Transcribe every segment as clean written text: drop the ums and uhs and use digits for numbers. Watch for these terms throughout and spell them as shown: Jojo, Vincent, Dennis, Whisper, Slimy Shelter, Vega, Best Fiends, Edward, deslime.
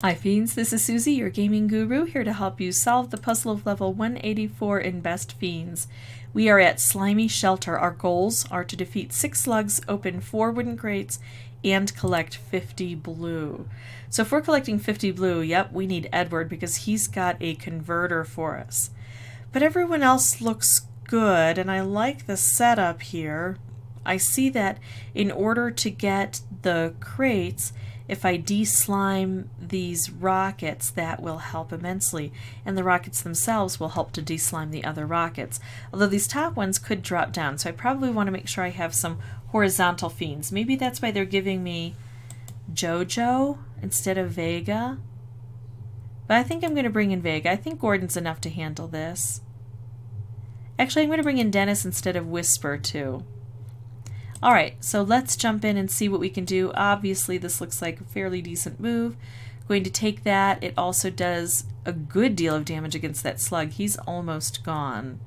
Hi Fiends, this is Susie, your gaming guru, here to help you solve the puzzle of level 184 in Best Fiends. We are at Slimy Shelter. Our goals are to defeat 6 slugs, open 4 wooden crates, and collect 50 blue. So if we're collecting 50 blue, yep, we need Edward because he's got a converter for us. But everyone else looks good, and I like the setup here. I see that in order to get the crates, if I deslime these rockets, that will help immensely, and the rockets themselves will help to deslime the other rockets. Although these top ones could drop down, so I probably want to make sure I have some horizontal fiends. Maybe that's why they're giving me Jojo instead of Vega. But I think I'm going to bring in Vega. I think Gordon's enough to handle this. Actually, I'm going to bring in Dennis instead of Whisper too. Alright, so let's jump in and see what we can do. Obviously, this looks like a fairly decent move. Going to take that. It also does a good deal of damage against that slug. He's almost gone.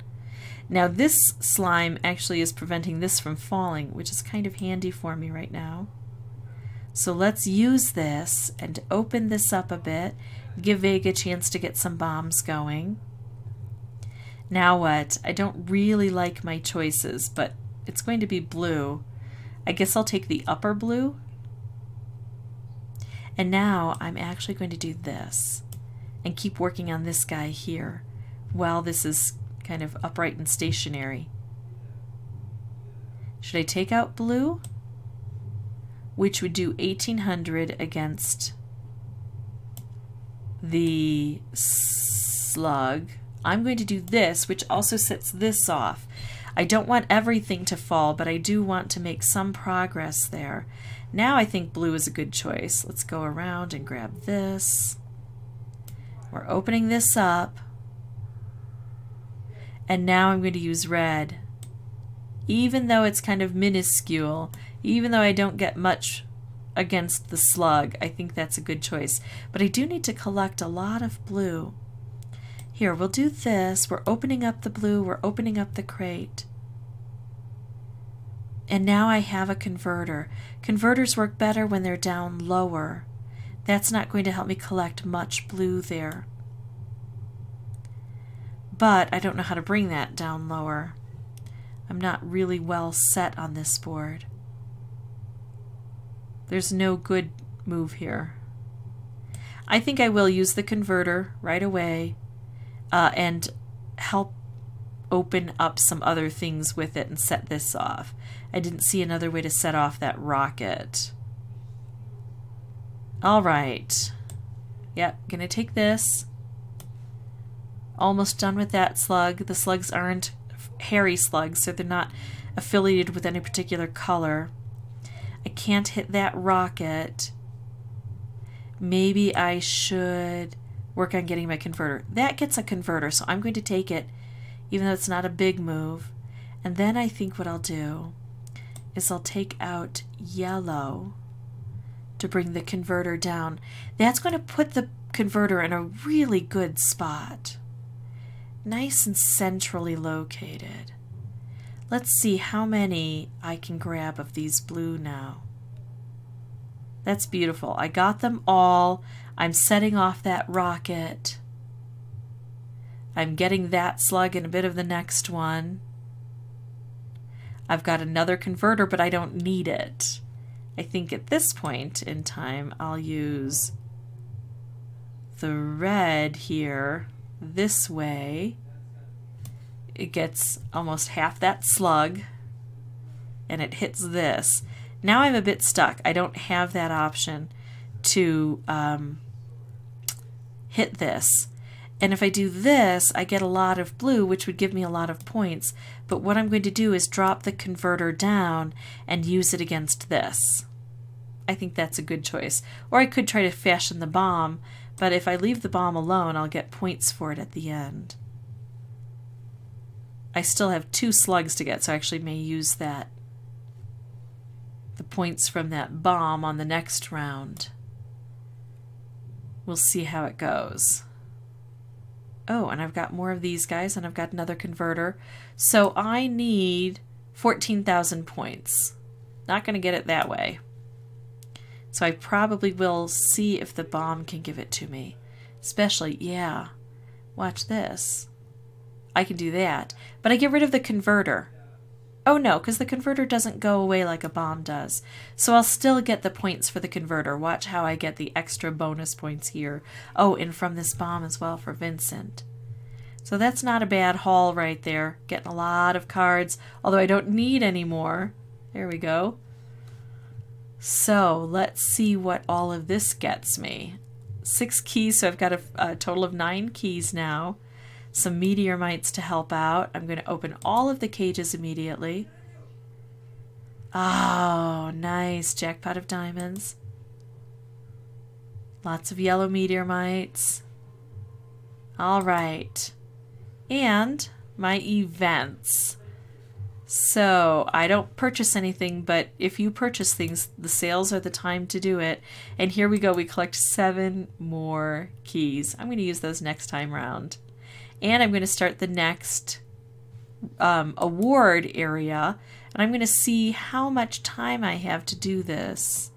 Now, this slime actually is preventing this from falling, which is kind of handy for me right now. So let's use this and open this up a bit. Give Vega a chance to get some bombs going. Now what? I don't really like my choices, but it's going to be blue. I guess I'll take the upper blue. And now I'm actually going to do this and keep working on this guy here while this is kind of upright and stationary. Should I take out blue? Which would do 1800 against the slug. I'm going to do this, which also sets this off. I don't want everything to fall, but I do want to make some progress there. Now I think blue is a good choice. Let's go around and grab this. We're opening this up. And now I'm going to use red. Even though it's kind of minuscule, even though I don't get much against the slug, I think that's a good choice. But I do need to collect a lot of blue. Here, we'll do this. We're opening up the blue. We're opening up the crate. And now I have a converter. Converters work better when they're down lower. That's not going to help me collect much blue there. But I don't know how to bring that down lower. I'm not really well set on this board. There's no good move here. I think I will use the converter right away. And help open up some other things with it and set this off. I didn't see another way to set off that rocket. All right. Yep, gonna take this. Almost done with that slug. The slugs aren't hairy slugs, so they're not affiliated with any particular color. I can't hit that rocket. Maybe I should work on getting my converter. That gets a converter, so I'm going to take it, even though it's not a big move. And then I think what I'll do is I'll take out yellow to bring the converter down. That's going to put the converter in a really good spot. Nice and centrally located. Let's see how many I can grab of these blue now. That's beautiful. I got them all. I'm setting off that rocket. I'm getting that slug and a bit of the next one. I've got another converter, but I don't need it. I think at this point in time, I'll use the red here this way. It gets almost half that slug, and it hits this. Now I'm a bit stuck. I don't have that option to hit this. And if I do this, I get a lot of blue, which would give me a lot of points. But what I'm going to do is drop the converter down and use it against this. I think that's a good choice. Or I could try to fashion the bomb, but if I leave the bomb alone, I'll get points for it at the end. I still have 2 slugs to get, so I actually may use that, the points from that bomb, on the next round. We'll see how it goes. Oh, and I've got more of these guys, and I've got another converter. So I need 14,000 points. Not going to get it that way. so I probably will see if the bomb can give it to me. Especially, yeah, watch this. I can do that, but I get rid of the converter. Oh no, because the converter doesn't go away like a bomb does. So I'll still get the points for the converter. Watch how I get the extra bonus points here. Oh, and from this bomb as well for Vincent. So that's not a bad haul right there. Getting a lot of cards, although I don't need any more. There we go. So let's see what all of this gets me. 6 keys, so I've got a total of 9 keys now. Some meteor mites to help out. I'm going to open all of the cages immediately. Oh, nice. Jackpot of diamonds. Lots of yellow meteor mites. All right. And my events. So I don't purchase anything, but if you purchase things, the sales are the time to do it. And here we go. We collect 7 more keys. I'm going to use those next time round. And I'm going to start the next award area, and I'm going to see how much time I have to do this.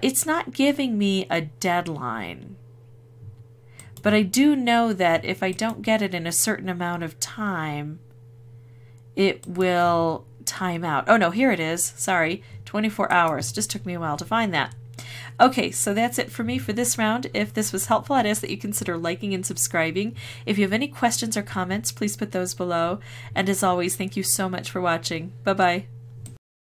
It's not giving me a deadline, but I do know that if I don't get it in a certain amount of time, it will time out. Oh no, here it is. Sorry, 24 hours. Just took me a while to find that. Okay, so that's it for me for this round. If this was helpful, I'd ask that you consider liking and subscribing. If you have any questions or comments, please put those below. And as always, thank you so much for watching. Bye-bye.